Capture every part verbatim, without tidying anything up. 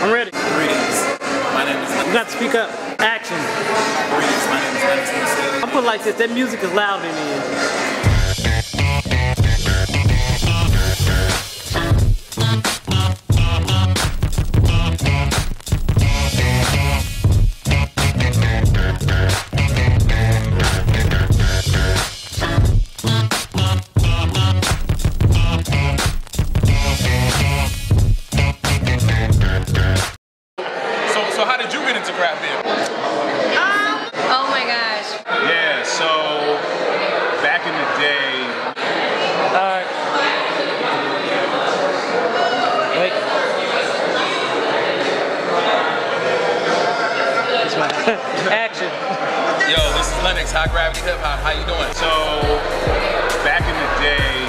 I'm ready. Greetings. My name is Lennox. You got to speak up. Action. Greetings. My name is Lennox. I'm put like this. That music is loud in here. So how did you get into craft beer? Um, oh my gosh. Yeah, so back in the day. Uh, wait. Action. Yo, this is Lennox, High Gravity Hip Hop. How you doing? So back in the day.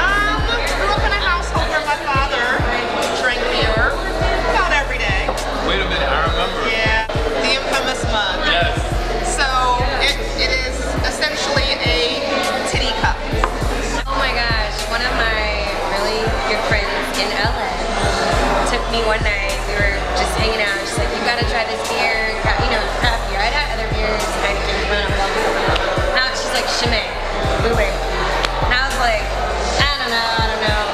Um, grew up in a household where my father drank beer about every day. Wait a minute, I remember. Yeah, the infamous mug. Yes. So it, it is essentially a titty cup. Oh my gosh, one of my really good friends in Ellen took me one night. We were just hanging out. She's like, you gotta try this beer. You know, craft beer. I'd had other beers. I didn't want to. Now she's like, Chimay, boo boo. And I was like, I don't know, I don't know.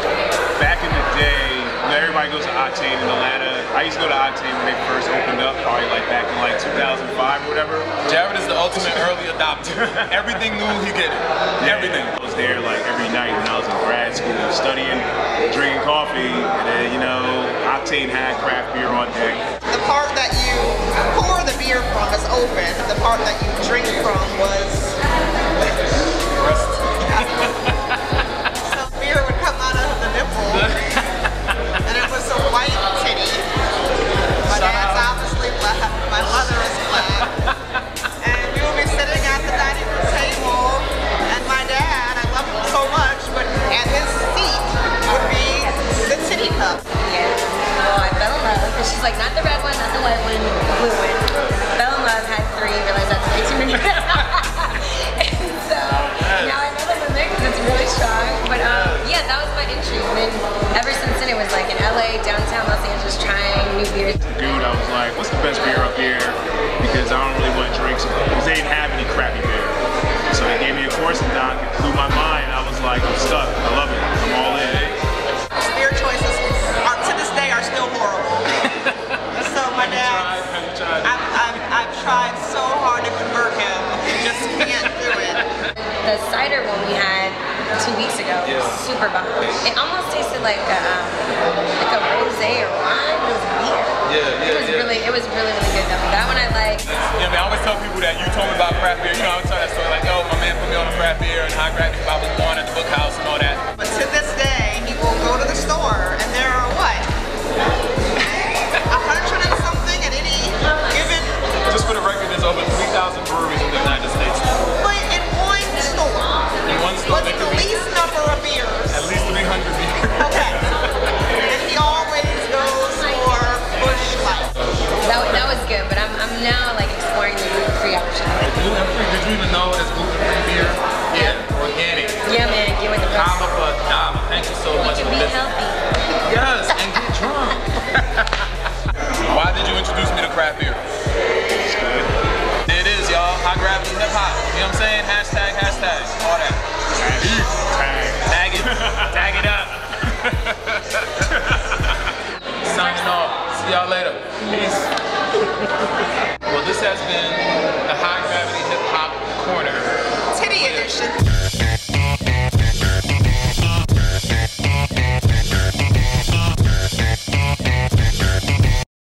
Back in the day, you know, everybody goes to Octane in Atlanta. I used to go to Octane when they first opened up, probably like back in like two thousand five or whatever. Jared is the ultimate early adopter. Everything new, he get it. Yeah, everything. Yeah. I was there like every night when I was in grad school, studying, drinking coffee, and then, you know, Octane had craft beer on deck. The part that you pour the beer from is open. The part that you drink from was... Some beer would come out of the nipple, and it was a white titty. My mother is black, and we would be sitting at the dining room table, and my dad, I love him so much, but at his seat would be the titty cup. Yeah, oh, I fell in love, because she's like, not the red one, not the white one, the blue one. Fell in love, had three, realized that's way too many. And so, now I know that I'm there, because it's really strong, but um, yeah, that was my entry, and ever since then, it was like in L A, downtown Los Angeles, trying new beers. Dude, I was like, what's the best beer up here? Because I don't really want to drink something. Because they didn't have any crappy beer. So they gave me a Corson Doc. It blew my mind. I was like, I'm stuck. I love it. I'm all in. Beer choices are, to this day are still horrible. So my dad, I've, I've, I've tried so hard to convert him. Just can't do it. The cider one we had two weeks ago was yeah. super bomb. It almost tasted like a, like a rosé or wine with beer. Yeah, yeah, it was yeah. really, it was really, really good though. That one I like. Yeah, man. I always tell people that you told me about craft beer. You know, I always tell that story like, oh, my man put me on a craft beer and High Gravity Hip Hop was born at the book house and all that. But to this day, he will go to the store and there are what, a hundred and something at any given. Just for the record, there's over three thousand breweries in the United States. But in one store. In one store. What's the least number of beers? At least three hundred beers. Okay. And he always goes for. That, that was good, but I'm, I'm now like exploring the gluten-free option. Gluten-free? Did you even know it's gluten-free beer? Yeah, organic. Yeah, man, get with the price. Dollar for a dollar. Thank you so much for listening. You can be healthy. Yes, and get drunk. Why did you introduce me to craft beer? It's good. There it is, y'all. High Gravity Hip Hop. You know what I'm saying? Hashtag, hashtag, all that. Tag. Tag it. Tag it up. Signing off. See y'all later. Peace. Well, this has been